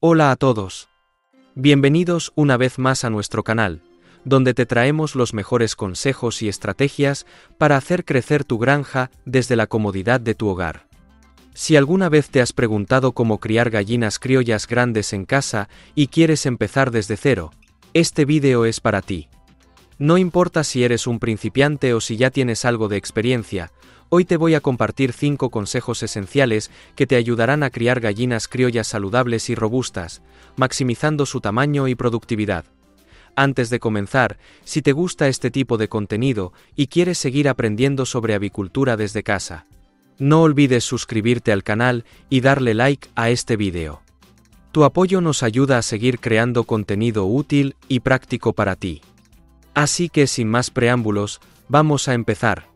Hola a todos. Bienvenidos una vez más a nuestro canal, donde te traemos los mejores consejos y estrategias para hacer crecer tu granja desde la comodidad de tu hogar. Si alguna vez te has preguntado cómo criar gallinas criollas grandes en casa y quieres empezar desde cero, este vídeo es para ti. No importa si eres un principiante o si ya tienes algo de experiencia, hoy te voy a compartir 5 consejos esenciales que te ayudarán a criar gallinas criollas saludables y robustas, maximizando su tamaño y productividad. Antes de comenzar, si te gusta este tipo de contenido y quieres seguir aprendiendo sobre avicultura desde casa, no olvides suscribirte al canal y darle like a este vídeo. Tu apoyo nos ayuda a seguir creando contenido útil y práctico para ti. Así que sin más preámbulos, vamos a empezar.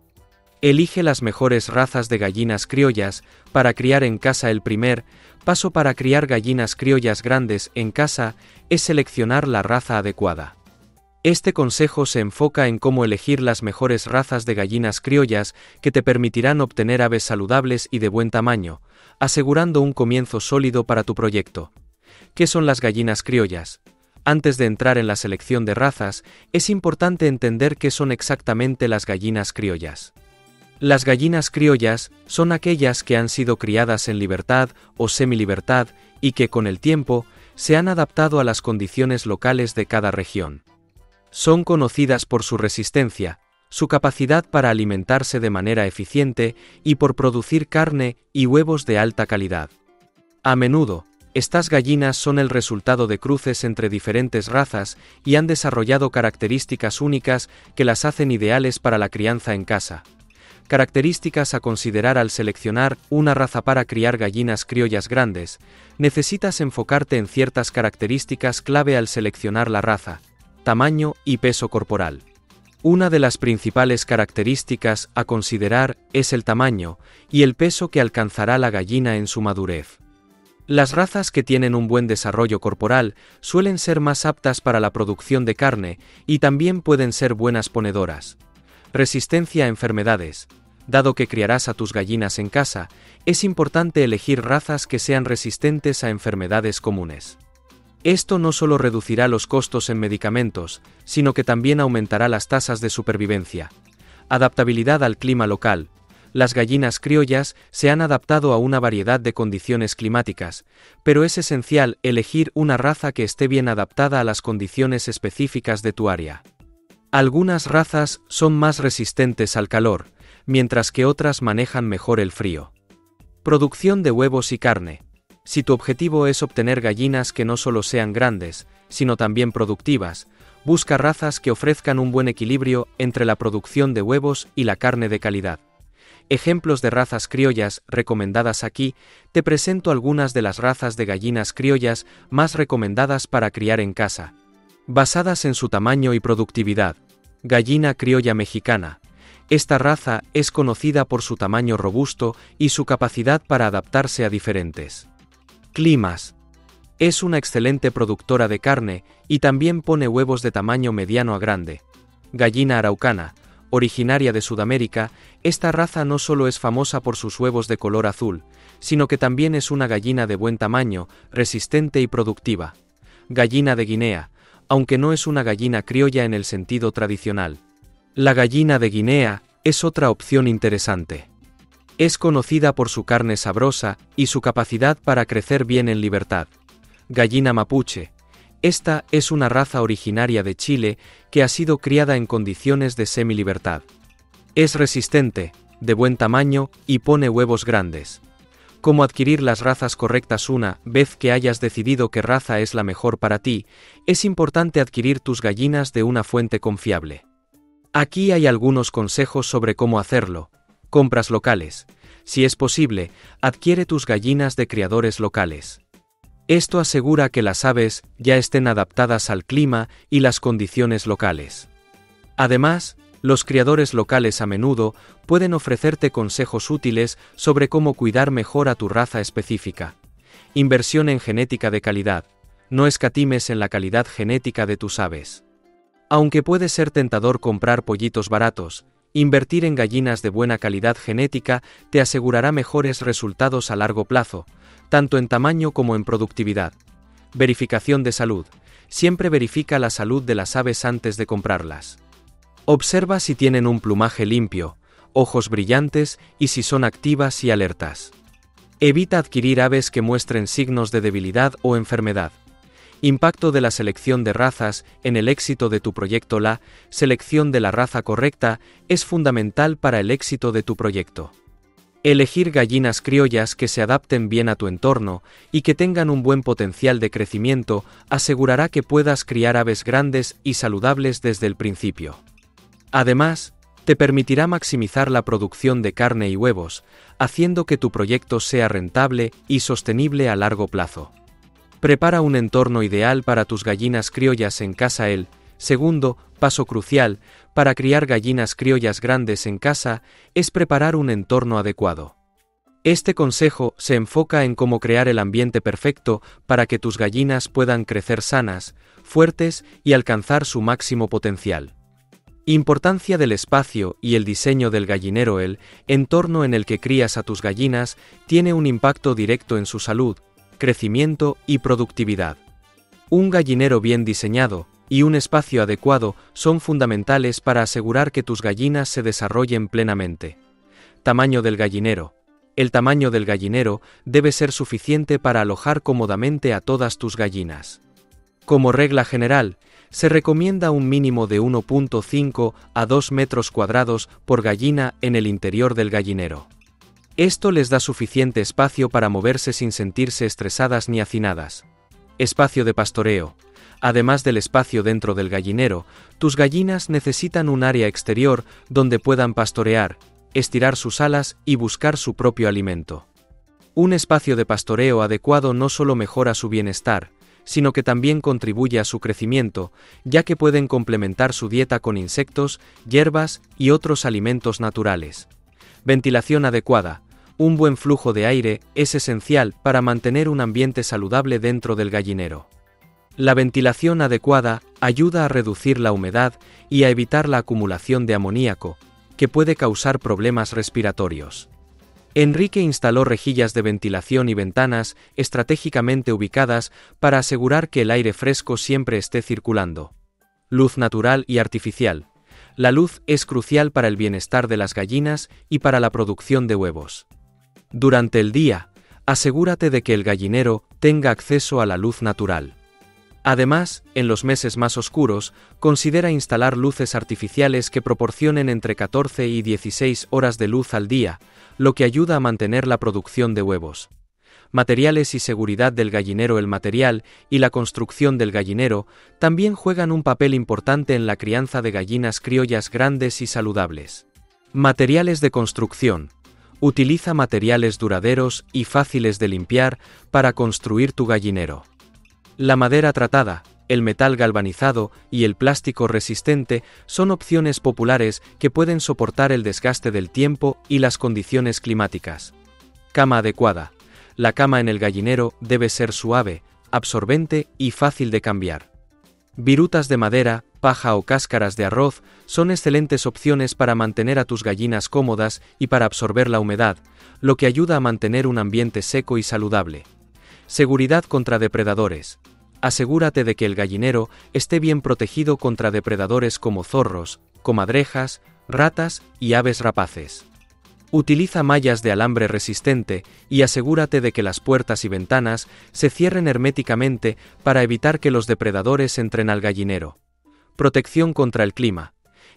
Elige las mejores razas de gallinas criollas para criar en casa. El primer paso para criar gallinas criollas grandes en casa es seleccionar la raza adecuada. Este consejo se enfoca en cómo elegir las mejores razas de gallinas criollas que te permitirán obtener aves saludables y de buen tamaño, asegurando un comienzo sólido para tu proyecto. ¿Qué son las gallinas criollas? Antes de entrar en la selección de razas, es importante entender qué son exactamente las gallinas criollas. Las gallinas criollas son aquellas que han sido criadas en libertad o semilibertad y que con el tiempo se han adaptado a las condiciones locales de cada región. Son conocidas por su resistencia, su capacidad para alimentarse de manera eficiente y por producir carne y huevos de alta calidad. A menudo, estas gallinas son el resultado de cruces entre diferentes razas y han desarrollado características únicas que las hacen ideales para la crianza en casa. Características a considerar al seleccionar una raza para criar gallinas criollas grandes. Necesitas enfocarte en ciertas características clave al seleccionar la raza: tamaño y peso corporal. Una de las principales características a considerar es el tamaño y el peso que alcanzará la gallina en su madurez. Las razas que tienen un buen desarrollo corporal suelen ser más aptas para la producción de carne y también pueden ser buenas ponedoras. Resistencia a enfermedades. Dado que criarás a tus gallinas en casa, es importante elegir razas que sean resistentes a enfermedades comunes. Esto no solo reducirá los costos en medicamentos, sino que también aumentará las tasas de supervivencia. Adaptabilidad al clima local. Las gallinas criollas se han adaptado a una variedad de condiciones climáticas, pero es esencial elegir una raza que esté bien adaptada a las condiciones específicas de tu área. Algunas razas son más resistentes al calor, mientras que otras manejan mejor el frío. Producción de huevos y carne. Si tu objetivo es obtener gallinas que no solo sean grandes, sino también productivas, busca razas que ofrezcan un buen equilibrio entre la producción de huevos y la carne de calidad. Ejemplos de razas criollas recomendadas. Aquí te presento algunas de las razas de gallinas criollas más recomendadas para criar en casa, basadas en su tamaño y productividad. Gallina criolla mexicana. Esta raza es conocida por su tamaño robusto y su capacidad para adaptarse a diferentes climas. Es una excelente productora de carne y también pone huevos de tamaño mediano a grande. Gallina araucana. Originaria de Sudamérica, esta raza no solo es famosa por sus huevos de color azul, sino que también es una gallina de buen tamaño, resistente y productiva. Gallina de Guinea. Aunque no es una gallina criolla en el sentido tradicional, la gallina de Guinea es otra opción interesante. Es conocida por su carne sabrosa y su capacidad para crecer bien en libertad. Gallina mapuche. Esta es una raza originaria de Chile que ha sido criada en condiciones de semilibertad. Es resistente, de buen tamaño y pone huevos grandes. Cómo adquirir las razas correctas. Una vez que hayas decidido qué raza es la mejor para ti, es importante adquirir tus gallinas de una fuente confiable. Aquí hay algunos consejos sobre cómo hacerlo. Compras locales. Si es posible, adquiere tus gallinas de criadores locales. Esto asegura que las aves ya estén adaptadas al clima y las condiciones locales. Además, los criadores locales a menudo pueden ofrecerte consejos útiles sobre cómo cuidar mejor a tu raza específica. Inversión en genética de calidad. No escatimes en la calidad genética de tus aves. Aunque puede ser tentador comprar pollitos baratos, invertir en gallinas de buena calidad genética te asegurará mejores resultados a largo plazo, tanto en tamaño como en productividad. Verificación de salud. Siempre verifica la salud de las aves antes de comprarlas. Observa si tienen un plumaje limpio, ojos brillantes y si son activas y alertas. Evita adquirir aves que muestren signos de debilidad o enfermedad. Impacto de la selección de razas en el éxito de tu proyecto. La selección de la raza correcta es fundamental para el éxito de tu proyecto. Elegir gallinas criollas que se adapten bien a tu entorno y que tengan un buen potencial de crecimiento asegurará que puedas criar aves grandes y saludables desde el principio. Además, te permitirá maximizar la producción de carne y huevos, haciendo que tu proyecto sea rentable y sostenible a largo plazo. Prepara un entorno ideal para tus gallinas criollas en casa. El segundo paso crucial para criar gallinas criollas grandes en casa es preparar un entorno adecuado. Este consejo se enfoca en cómo crear el ambiente perfecto para que tus gallinas puedan crecer sanas, fuertes y alcanzar su máximo potencial. Importancia del espacio y el diseño del gallinero. El entorno en el que crías a tus gallinas tiene un impacto directo en su salud, crecimiento y productividad. Un gallinero bien diseñado y un espacio adecuado son fundamentales para asegurar que tus gallinas se desarrollen plenamente. Tamaño del gallinero. El tamaño del gallinero debe ser suficiente para alojar cómodamente a todas tus gallinas. Como regla general, se recomienda un mínimo de 1.5 a 2 metros cuadrados por gallina en el interior del gallinero. Esto les da suficiente espacio para moverse sin sentirse estresadas ni hacinadas. Espacio de pastoreo. Además del espacio dentro del gallinero, tus gallinas necesitan un área exterior donde puedan pastorear, estirar sus alas y buscar su propio alimento. Un espacio de pastoreo adecuado no solo mejora su bienestar, sino que también contribuye a su crecimiento, ya que pueden complementar su dieta con insectos, hierbas y otros alimentos naturales. Ventilación adecuada. Un buen flujo de aire es esencial para mantener un ambiente saludable dentro del gallinero. La ventilación adecuada ayuda a reducir la humedad y a evitar la acumulación de amoníaco, que puede causar problemas respiratorios. Enrique instaló rejillas de ventilación y ventanas estratégicamente ubicadas para asegurar que el aire fresco siempre esté circulando. Luz natural y artificial. La luz es crucial para el bienestar de las gallinas y para la producción de huevos. Durante el día, asegúrate de que el gallinero tenga acceso a la luz natural. Además, en los meses más oscuros, considera instalar luces artificiales que proporcionen entre 14 y 16 horas de luz al día, lo que ayuda a mantener la producción de huevos. Materiales y seguridad del gallinero. El material y la construcción del gallinero también juegan un papel importante en la crianza de gallinas criollas grandes y saludables. Materiales de construcción. Utiliza materiales duraderos y fáciles de limpiar para construir tu gallinero. La madera tratada, el metal galvanizado y el plástico resistente son opciones populares que pueden soportar el desgaste del tiempo y las condiciones climáticas. Cama adecuada. La cama en el gallinero debe ser suave, absorbente y fácil de cambiar. Virutas de madera, paja o cáscaras de arroz son excelentes opciones para mantener a tus gallinas cómodas y para absorber la humedad, lo que ayuda a mantener un ambiente seco y saludable. Seguridad contra depredadores. Asegúrate de que el gallinero esté bien protegido contra depredadores como zorros, comadrejas, ratas y aves rapaces. Utiliza mallas de alambre resistente y asegúrate de que las puertas y ventanas se cierren herméticamente para evitar que los depredadores entren al gallinero. Protección contra el clima.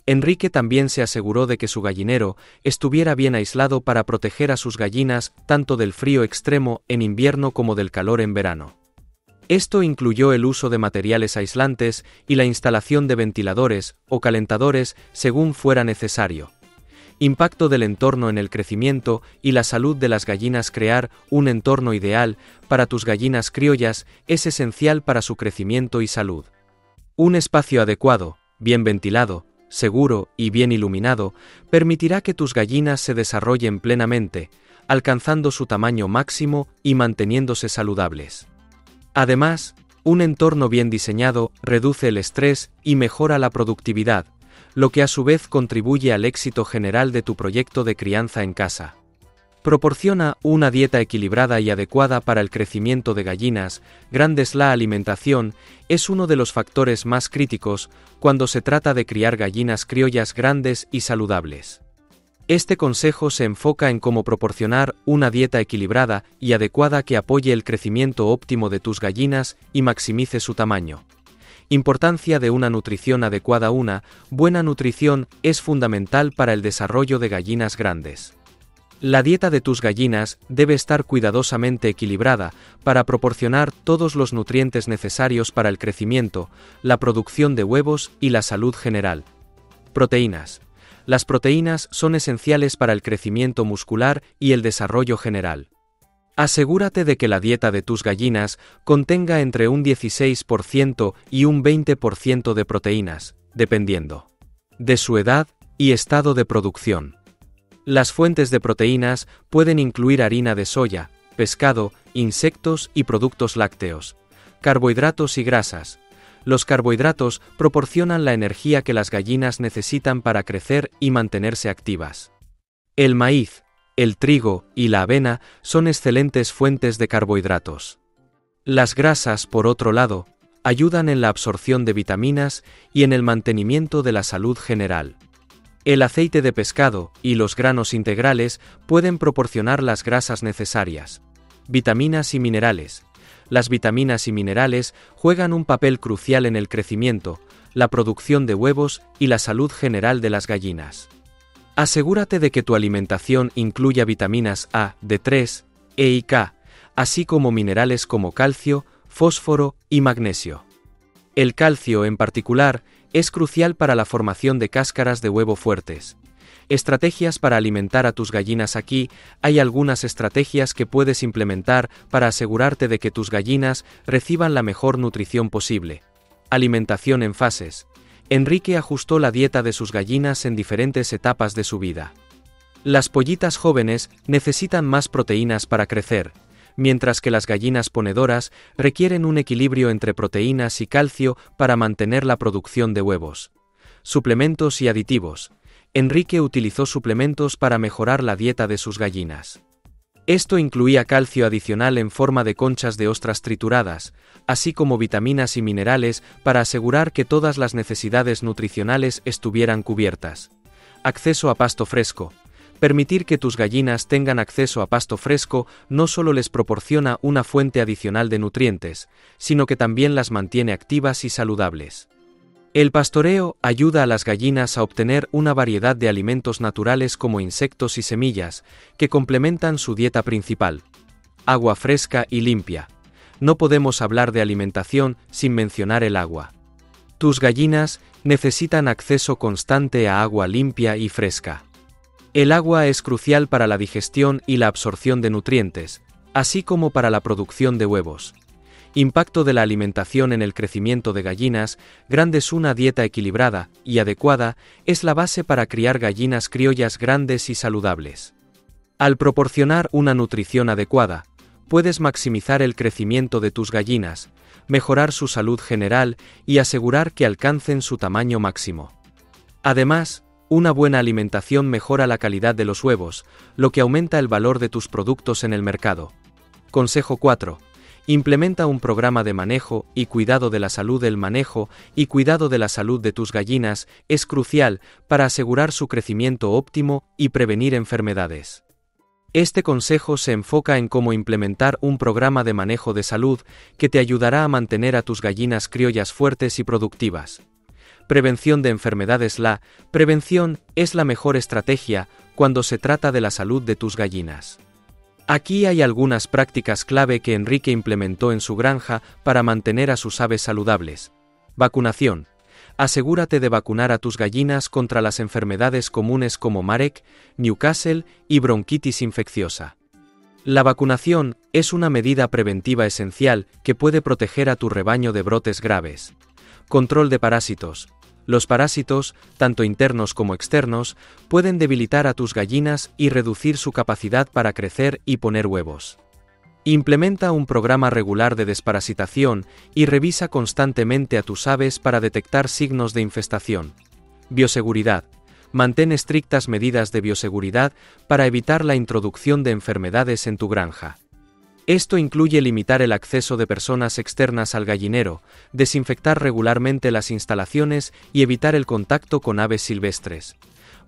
Enrique también se aseguró de que su gallinero estuviera bien aislado para proteger a sus gallinas tanto del frío extremo en invierno como del calor en verano. Esto incluyó el uso de materiales aislantes y la instalación de ventiladores o calentadores según fuera necesario. Impacto del entorno en el crecimiento y la salud de las gallinas. Crear un entorno ideal para tus gallinas criollas es esencial para su crecimiento y salud. Un espacio adecuado, bien ventilado, seguro y bien iluminado, permitirá que tus gallinas se desarrollen plenamente, alcanzando su tamaño máximo y manteniéndose saludables. Además, un entorno bien diseñado reduce el estrés y mejora la productividad, lo que a su vez contribuye al éxito general de tu proyecto de crianza en casa. Proporciona una dieta equilibrada y adecuada para el crecimiento de gallinas grandes. La alimentación es uno de los factores más críticos cuando se trata de criar gallinas criollas grandes y saludables. Este consejo se enfoca en cómo proporcionar una dieta equilibrada y adecuada que apoye el crecimiento óptimo de tus gallinas y maximice su tamaño. Importancia de una nutrición adecuada. Una buena nutrición es fundamental para el desarrollo de gallinas grandes. La dieta de tus gallinas debe estar cuidadosamente equilibrada para proporcionar todos los nutrientes necesarios para el crecimiento, la producción de huevos y la salud general. Proteínas. Las proteínas son esenciales para el crecimiento muscular y el desarrollo general. Asegúrate de que la dieta de tus gallinas contenga entre un 16% y un 20% de proteínas, dependiendo de su edad y estado de producción. Las fuentes de proteínas pueden incluir harina de soya, pescado, insectos y productos lácteos, carbohidratos y grasas. Los carbohidratos proporcionan la energía que las gallinas necesitan para crecer y mantenerse activas. El maíz, el trigo y la avena son excelentes fuentes de carbohidratos. Las grasas, por otro lado, ayudan en la absorción de vitaminas y en el mantenimiento de la salud general. El aceite de pescado y los granos integrales pueden proporcionar las grasas necesarias. Vitaminas y minerales. Las vitaminas y minerales juegan un papel crucial en el crecimiento, la producción de huevos y la salud general de las gallinas. Asegúrate de que tu alimentación incluya vitaminas A, D3, E y K, así como minerales como calcio, fósforo y magnesio. El calcio en particular es crucial para la formación de cáscaras de huevo fuertes. Estrategias para alimentar a tus gallinas. Aquí hay algunas estrategias que puedes implementar para asegurarte de que tus gallinas reciban la mejor nutrición posible. Alimentación en fases. Enrique ajustó la dieta de sus gallinas en diferentes etapas de su vida. Las pollitas jóvenes necesitan más proteínas para crecer, mientras que las gallinas ponedoras requieren un equilibrio entre proteínas y calcio para mantener la producción de huevos. Suplementos y aditivos. Enrique utilizó suplementos para mejorar la dieta de sus gallinas. Esto incluía calcio adicional en forma de conchas de ostras trituradas, así como vitaminas y minerales para asegurar que todas las necesidades nutricionales estuvieran cubiertas. Acceso a pasto fresco. Permitir que tus gallinas tengan acceso a pasto fresco no solo les proporciona una fuente adicional de nutrientes, sino que también las mantiene activas y saludables. El pastoreo ayuda a las gallinas a obtener una variedad de alimentos naturales como insectos y semillas, que complementan su dieta principal. Agua fresca y limpia. No podemos hablar de alimentación sin mencionar el agua. Tus gallinas necesitan acceso constante a agua limpia y fresca. El agua es crucial para la digestión y la absorción de nutrientes, así como para la producción de huevos. Impacto de la alimentación en el crecimiento de gallinas grandes. Una dieta equilibrada y adecuada es la base para criar gallinas criollas grandes y saludables. Al proporcionar una nutrición adecuada, puedes maximizar el crecimiento de tus gallinas, mejorar su salud general y asegurar que alcancen su tamaño máximo. Además, una buena alimentación mejora la calidad de los huevos, lo que aumenta el valor de tus productos en el mercado. Consejo 4. Implementa un programa de manejo y cuidado de la salud. El manejo y cuidado de la salud de tus gallinas es crucial para asegurar su crecimiento óptimo y prevenir enfermedades. Este consejo se enfoca en cómo implementar un programa de manejo de salud que te ayudará a mantener a tus gallinas criollas fuertes y productivas. Prevención de enfermedades. La prevención es la mejor estrategia cuando se trata de la salud de tus gallinas. Aquí hay algunas prácticas clave que Enrique implementó en su granja para mantener a sus aves saludables. Vacunación. Asegúrate de vacunar a tus gallinas contra las enfermedades comunes como Marek, Newcastle y bronquitis infecciosa. La vacunación es una medida preventiva esencial que puede proteger a tu rebaño de brotes graves. Control de parásitos. Los parásitos, tanto internos como externos, pueden debilitar a tus gallinas y reducir su capacidad para crecer y poner huevos. Implementa un programa regular de desparasitación y revisa constantemente a tus aves para detectar signos de infestación. Bioseguridad. Mantén estrictas medidas de bioseguridad para evitar la introducción de enfermedades en tu granja. Esto incluye limitar el acceso de personas externas al gallinero, desinfectar regularmente las instalaciones y evitar el contacto con aves silvestres.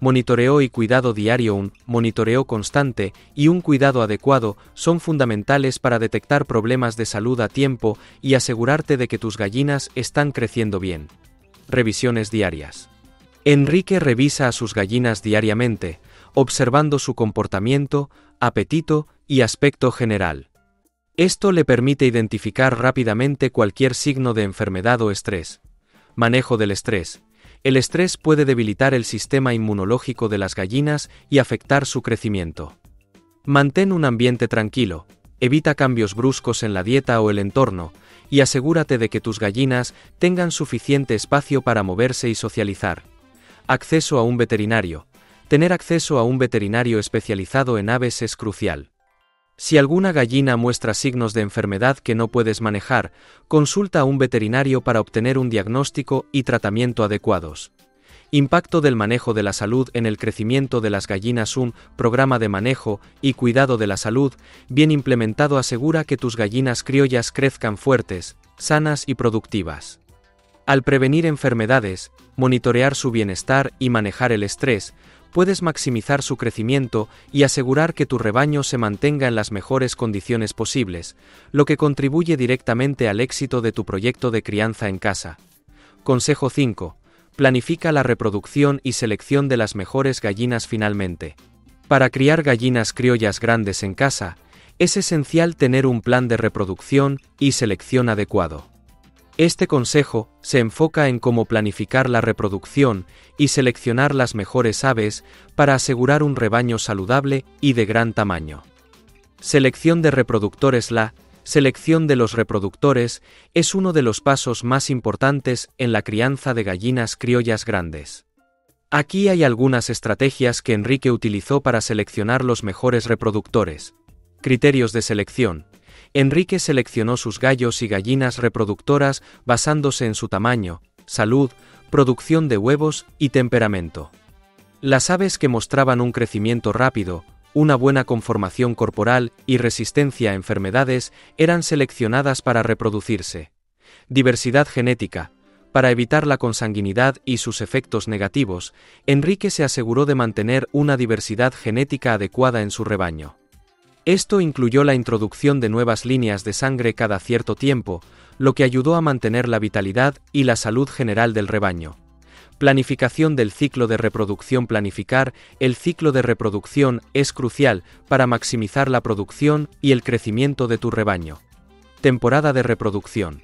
Monitoreo y cuidado diario. Un monitoreo constante y un cuidado adecuado son fundamentales para detectar problemas de salud a tiempo y asegurarte de que tus gallinas están creciendo bien. Revisiones diarias. Enrique revisa a sus gallinas diariamente, observando su comportamiento, apetito y aspecto general. Esto le permite identificar rápidamente cualquier signo de enfermedad o estrés. Manejo del estrés. El estrés puede debilitar el sistema inmunológico de las gallinas y afectar su crecimiento. Mantén un ambiente tranquilo, evita cambios bruscos en la dieta o el entorno, y asegúrate de que tus gallinas tengan suficiente espacio para moverse y socializar. Acceso a un veterinario. Tener acceso a un veterinario especializado en aves es crucial. Si alguna gallina muestra signos de enfermedad que no puedes manejar, consulta a un veterinario para obtener un diagnóstico y tratamiento adecuados. Impacto del manejo de la salud en el crecimiento de las gallinas. Un programa de manejo y cuidado de la salud bien implementado asegura que tus gallinas criollas crezcan fuertes, sanas y productivas. Al prevenir enfermedades, monitorear su bienestar y manejar el estrés, puedes maximizar su crecimiento y asegurar que tu rebaño se mantenga en las mejores condiciones posibles, lo que contribuye directamente al éxito de tu proyecto de crianza en casa. Consejo 5. Planifica la reproducción y selección de las mejores gallinas. Finalmente. Para criar gallinas criollas grandes en casa, es esencial tener un plan de reproducción y selección adecuado. Este consejo se enfoca en cómo planificar la reproducción y seleccionar las mejores aves para asegurar un rebaño saludable y de gran tamaño. Selección de reproductores. La selección de los reproductores es uno de los pasos más importantes en la crianza de gallinas criollas grandes. Aquí hay algunas estrategias que Enrique utilizó para seleccionar los mejores reproductores. Criterios de selección. Enrique seleccionó sus gallos y gallinas reproductoras basándose en su tamaño, salud, producción de huevos y temperamento. Las aves que mostraban un crecimiento rápido, una buena conformación corporal y resistencia a enfermedades eran seleccionadas para reproducirse. Diversidad genética. Para evitar la consanguinidad y sus efectos negativos, Enrique se aseguró de mantener una diversidad genética adecuada en su rebaño. Esto incluyó la introducción de nuevas líneas de sangre cada cierto tiempo, lo que ayudó a mantener la vitalidad y la salud general del rebaño. Planificación del ciclo de reproducción. Planificar el ciclo de reproducción es crucial para maximizar la producción y el crecimiento de tu rebaño. Temporada de reproducción.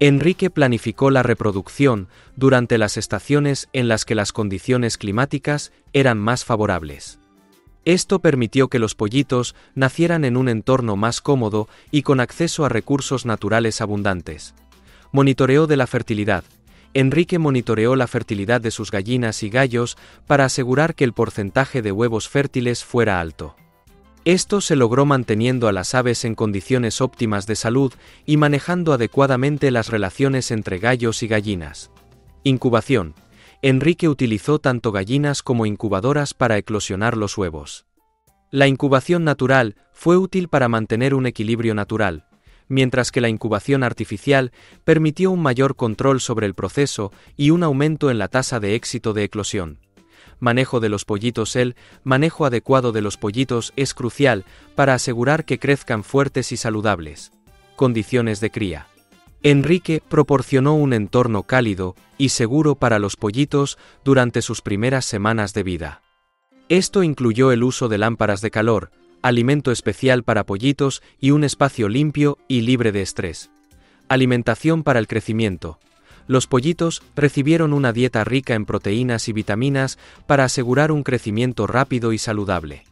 Enrique planificó la reproducción durante las estaciones en las que las condiciones climáticas eran más favorables. Esto permitió que los pollitos nacieran en un entorno más cómodo y con acceso a recursos naturales abundantes. Monitoreo de la fertilidad. Enrique monitoreó la fertilidad de sus gallinas y gallos para asegurar que el porcentaje de huevos fértiles fuera alto. Esto se logró manteniendo a las aves en condiciones óptimas de salud y manejando adecuadamente las relaciones entre gallos y gallinas. Incubación. Enrique utilizó tanto gallinas como incubadoras para eclosionar los huevos. La incubación natural fue útil para mantener un equilibrio natural, mientras que la incubación artificial permitió un mayor control sobre el proceso y un aumento en la tasa de éxito de eclosión. Manejo de los pollitos. El manejo adecuado de los pollitos es crucial para asegurar que crezcan fuertes y saludables. Condiciones de cría. Enrique proporcionó un entorno cálido y seguro para los pollitos durante sus primeras semanas de vida. Esto incluyó el uso de lámparas de calor, alimento especial para pollitos y un espacio limpio y libre de estrés. Alimentación para el crecimiento. Los pollitos recibieron una dieta rica en proteínas y vitaminas para asegurar un crecimiento rápido y saludable.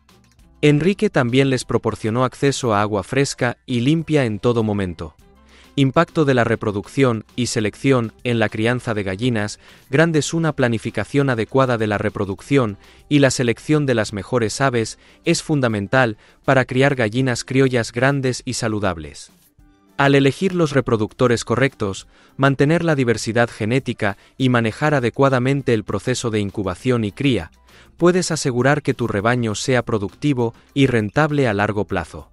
Enrique también les proporcionó acceso a agua fresca y limpia en todo momento. Impacto de la reproducción y selección en la crianza de gallinas grandes. Una planificación adecuada de la reproducción y la selección de las mejores aves es fundamental para criar gallinas criollas grandes y saludables. Al elegir los reproductores correctos, mantener la diversidad genética y manejar adecuadamente el proceso de incubación y cría, puedes asegurar que tu rebaño sea productivo y rentable a largo plazo.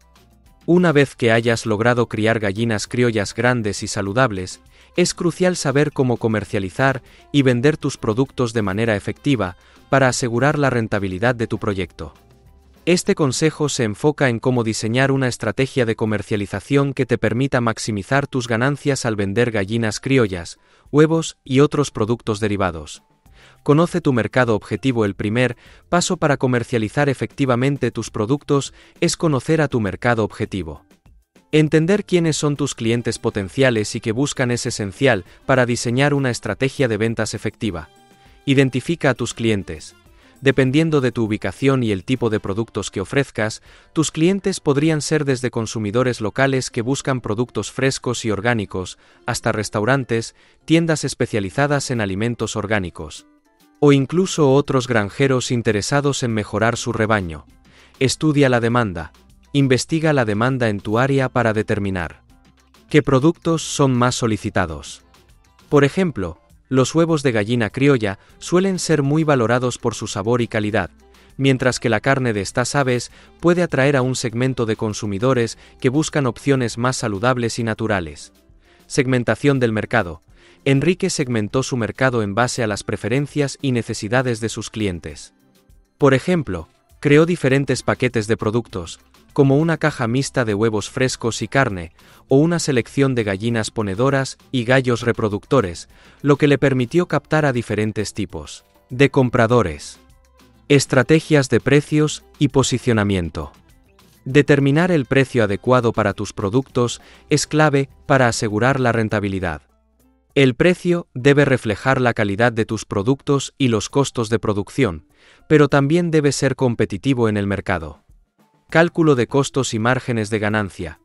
Una vez que hayas logrado criar gallinas criollas grandes y saludables, es crucial saber cómo comercializar y vender tus productos de manera efectiva para asegurar la rentabilidad de tu proyecto. Este consejo se enfoca en cómo diseñar una estrategia de comercialización que te permita maximizar tus ganancias al vender gallinas criollas, huevos y otros productos derivados. Conoce tu mercado objetivo. El primer paso para comercializar efectivamente tus productos es conocer a tu mercado objetivo. Entender quiénes son tus clientes potenciales y qué buscan es esencial para diseñar una estrategia de ventas efectiva. Identifica a tus clientes. Dependiendo de tu ubicación y el tipo de productos que ofrezcas, tus clientes podrían ser desde consumidores locales que buscan productos frescos y orgánicos, hasta restaurantes, tiendas especializadas en alimentos orgánicos, o incluso otros granjeros interesados en mejorar su rebaño. Estudia la demanda. Investiga la demanda en tu área para determinar qué productos son más solicitados. Por ejemplo, los huevos de gallina criolla suelen ser muy valorados por su sabor y calidad, mientras que la carne de estas aves puede atraer a un segmento de consumidores que buscan opciones más saludables y naturales. Segmentación del mercado. Enrique segmentó su mercado en base a las preferencias y necesidades de sus clientes. Por ejemplo, creó diferentes paquetes de productos, como una caja mixta de huevos frescos y carne, o una selección de gallinas ponedoras y gallos reproductores, lo que le permitió captar a diferentes tipos de compradores. Estrategias de precios y posicionamiento. Determinar el precio adecuado para tus productos es clave para asegurar la rentabilidad. El precio debe reflejar la calidad de tus productos y los costos de producción, pero también debe ser competitivo en el mercado. Cálculo de costos y márgenes de ganancia.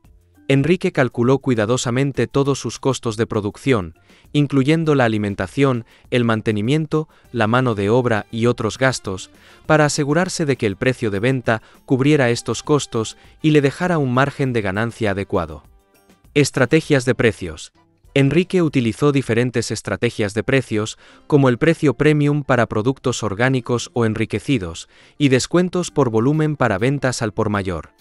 Enrique calculó cuidadosamente todos sus costos de producción, incluyendo la alimentación, el mantenimiento, la mano de obra y otros gastos, para asegurarse de que el precio de venta cubriera estos costos y le dejara un margen de ganancia adecuado. Estrategias de precios. Enrique utilizó diferentes estrategias de precios, como el precio premium para productos orgánicos o enriquecidos, y descuentos por volumen para ventas al por mayor.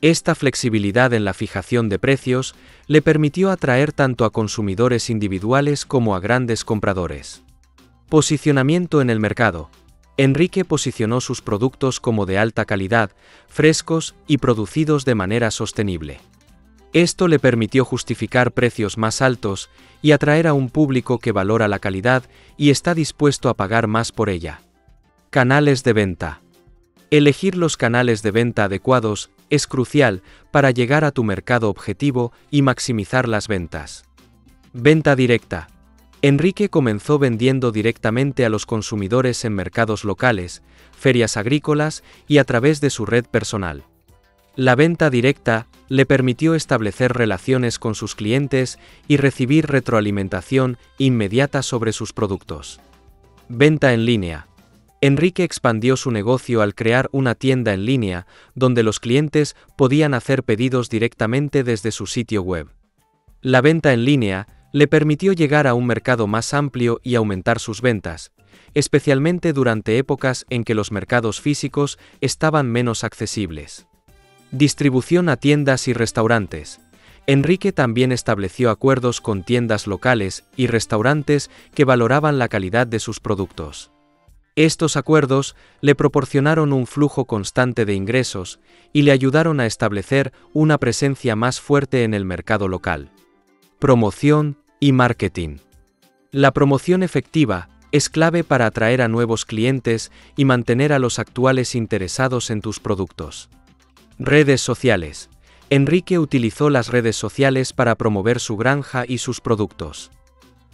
Esta flexibilidad en la fijación de precios le permitió atraer tanto a consumidores individuales como a grandes compradores. Posicionamiento en el mercado. Enrique posicionó sus productos como de alta calidad, frescos y producidos de manera sostenible. Esto le permitió justificar precios más altos y atraer a un público que valora la calidad y está dispuesto a pagar más por ella. Canales de venta. Elegir los canales de venta adecuados es crucial para llegar a tu mercado objetivo y maximizar las ventas. Venta directa. Enrique comenzó vendiendo directamente a los consumidores en mercados locales, ferias agrícolas y a través de su red personal. La venta directa le permitió establecer relaciones con sus clientes y recibir retroalimentación inmediata sobre sus productos. Venta en línea. Enrique expandió su negocio al crear una tienda en línea, donde los clientes podían hacer pedidos directamente desde su sitio web. La venta en línea le permitió llegar a un mercado más amplio y aumentar sus ventas, especialmente durante épocas en que los mercados físicos estaban menos accesibles. Distribución a tiendas y restaurantes. Enrique también estableció acuerdos con tiendas locales y restaurantes que valoraban la calidad de sus productos. Estos acuerdos le proporcionaron un flujo constante de ingresos y le ayudaron a establecer una presencia más fuerte en el mercado local. Promoción y marketing. La promoción efectiva es clave para atraer a nuevos clientes y mantener a los actuales interesados en tus productos. Redes sociales. Enrique utilizó las redes sociales para promover su granja y sus productos.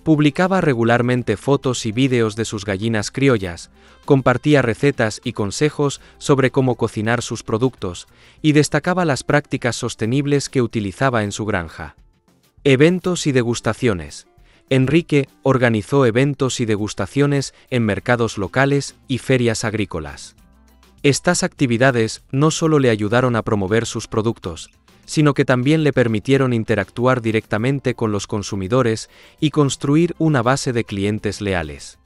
Publicaba regularmente fotos y vídeos de sus gallinas criollas, compartía recetas y consejos sobre cómo cocinar sus productos, y destacaba las prácticas sostenibles que utilizaba en su granja. Eventos y degustaciones. Enrique organizó eventos y degustaciones en mercados locales y ferias agrícolas. Estas actividades no solo le ayudaron a promover sus productos, sino que también le permitieron interactuar directamente con los consumidores y construir una base de clientes leales.